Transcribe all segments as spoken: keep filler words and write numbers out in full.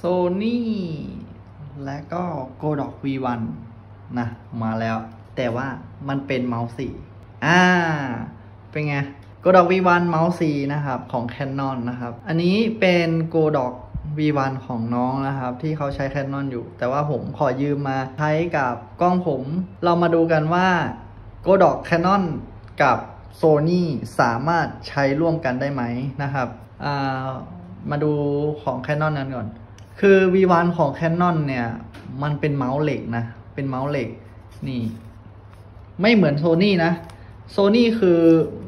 Sony และก็ Godox วี วัน นะมาแล้วแต่ว่ามันเป็นเมาส์สี่อ่าเป็นไง Godox วี วัน เมาส์สี่นะครับของ Canon นะครับอันนี้เป็น Godox วี วัน ของน้องนะครับที่เขาใช้ Canon อยู่แต่ว่าผมขอยืมมาใช้กับกล้องผมเรามาดูกันว่า Godox Canon กับ Sony สามารถใช้ร่วมกันได้ไหมนะครับอ่ามาดูของ Canon นั้นก่อนคือ วี วัน ของ Canon เนี่ยมันเป็นเมาส์เหล็กนะเป็นเมาส์เหล็กนี่ไม่เหมือน Sony นะ Sony คือ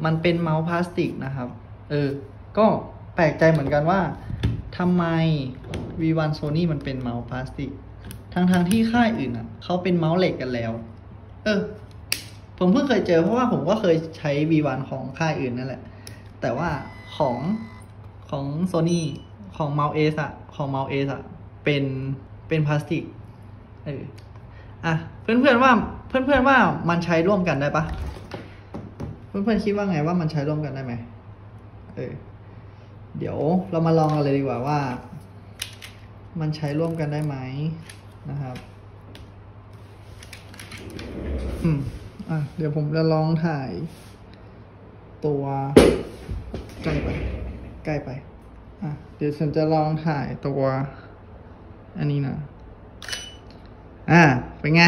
มันเป็นเมาส์พลาสติกนะครับเออก็แปลกใจเหมือนกันว่าทำไม วี วัน Sony มันเป็นเมาส์พลาสติกทั้งทั้งที่ค่ายอื่นอ่ะเขาเป็นเมาส์เหล็กกันแล้วเออผมเพิ่งเคยเจอเพราะว่าผมก็เคยใช้ วี วัน ของค่ายอื่นนั่นแหละแต่ว่าของของ Sony ของเมาส์เอสอะของเมาส์เอสอะเป็นเป็นพลาสติกเอออ่ะเพื่อนๆว่าเพื่อนๆว่ามันใช้ร่วมกันได้ปะเพื่อนๆคิดว่าไงว่ามันใช้ร่วมกันได้ไหมเออเดี๋ยวเรามาลองกันเลยดีกว่าว่ามันใช้ร่วมกันได้ไหมนะครับอืมอ่ะเดี๋ยวผมจะลองถ่ายตัวใกล้ไปใกล้ไปอ่ะเดี๋ยวฉันจะลองถ่ายตัวอันนี้นะอ่ะเป็นไง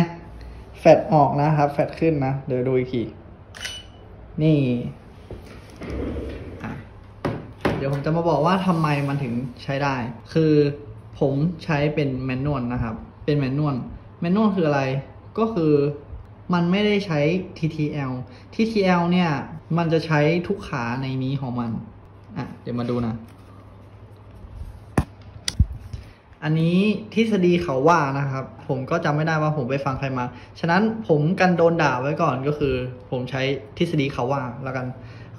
แฟลชออกนะครับแฟลชขึ้นนะเดี๋ยวดูอีกทีนี่เดี๋ยวผมจะมาบอกว่าทำไมมันถึงใช้ได้คือผมใช้เป็นแมนนวลนะครับเป็นแมนนวลแมนนวลคืออะไรก็คือมันไม่ได้ใช้ ที ที แอล ที ที แอล เนี่ยมันจะใช้ทุกขาในนี้ของมันอ่ะเดี๋ยวมาดูนะอันนี้ทฤษฎีเขาว่านะครับผมก็จำไม่ได้ว่าผมไปฟังใครมาฉะนั้นผมกันโดนด่าไว้ก่อนก็คือผมใช้ทฤษฎีเขาว่าแล้วกัน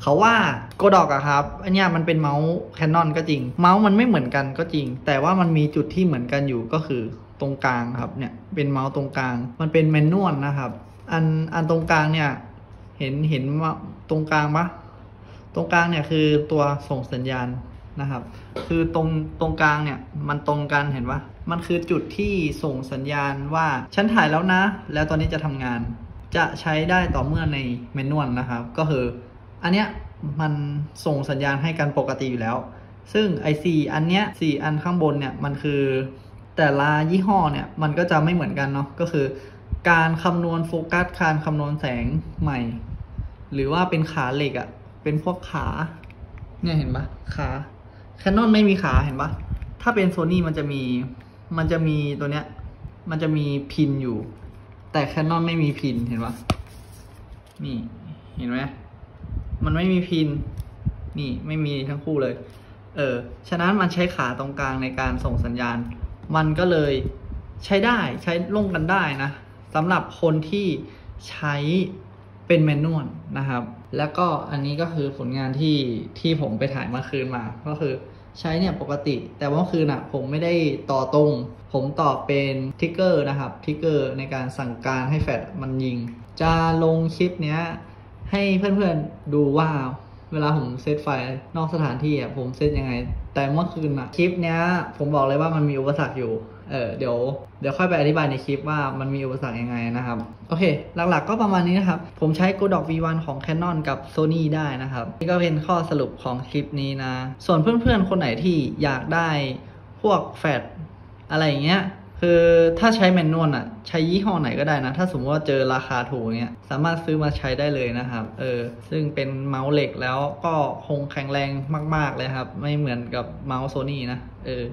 เขาว่า Godox อะครับอันเนี้ยมันเป็นเมาส์ Canon ก็จริงเมาส์มันไม่เหมือนกันก็จริงแต่ว่ามันมีจุดที่เหมือนกันอยู่ก็คือตรงกลางครับเนี่ยเป็นเมาส์ตรงกลางมันเป็นแมนนวลนะครับอันอันตรงกลางเนี่ยเห็นเห็นว่าตรงกลางปะตรงกลางเนี่ยคือตัวส่งสัญญาณนะครับคือตรงตรงกลางเนี่ยมันตรงกันเห็นปะมันคือจุดที่ส่งสัญญาณว่าฉันถ่ายแล้วนะแล้วตอนนี้จะทำงานจะใช้ได้ต่อเมื่อในแมนนวลนะครับก็คืออันเนี้ยมันส่งสัญญาณให้กันปกติอยู่แล้วซึ่งไอ้สี่อันเนี้ยสี่อันข้างบนเนี่ยมันคือแต่ละยี่ห้อเนี่ยมันก็จะไม่เหมือนกันเนาะก็คือการคำนวณโฟกัสการคำนวณแสงใหม่หรือว่าเป็นขาเหล็กอะเป็นพวกขาเนี่ยเห็นปะขาแคนนอนไม่มีขาเห็นปะถ้าเป็นโซนี่มันจะมีมันจะมีตัวเนี้ยมันจะมีพินอยู่แต่แคนนอนไม่มีพินเห็นปะนี่เห็นไหมมันไม่มีพินนี่ไม่มีทั้งคู่เลยเออฉะนั้นมันใช้ขาตรงกลางในการส่งสัญญาณมันก็เลยใช้ได้ใช้ร่วมกันได้นะสำหรับคนที่ใช้เป็นแมนนวลนะครับแล้วก็อันนี้ก็คือผลงานที่ที่ผมไปถ่ายเมื่อคืนมาก็คือใช้เนี่ยปกติแต่ว่าคืนอ่ะผมไม่ได้ต่อตรงผมต่อเป็นทิกเกอร์นะครับทิกเกอร์ในการสั่งการให้แฟลชมันยิงจะลงคลิปเนี้ยให้เพื่อนๆดูว่าเวลาผมเซตไฟนอกสถานที่อ่ะผมเซตยังไงแต่เมื่อคืนอ่ะคลิปเนี้ยผมบอกเลยว่ามันมีอุปสรรคอยู่เออเดี๋ยวเดี๋ยวค่อยไปอธิบายในคลิปว่ามันมีอุปสรรคยังไงนะครับโอเคหลักๆก็ประมาณนี้นะครับผมใช้ Godox วี วัน ของ Canon กับ Sony ได้นะครับนี่ก็เป็นข้อสรุปของคลิปนี้นะส่วนเพื่อนๆคนไหนที่อยากได้พวกแฟลชอะไรอย่างเงี้ยคือถ้าใช้แมนนวลอ่ะใช้ยี่ห้อไหนก็ได้นะถ้าสมมติว่าเจอราคาถูกเงี้ยสามารถซื้อมาใช้ได้เลยนะครับเออซึ่งเป็นเมาส์เหล็กแล้วก็คงแข็งแรงมากๆเลยครับไม่เหมือนกับเมาส์ Sony นะเออ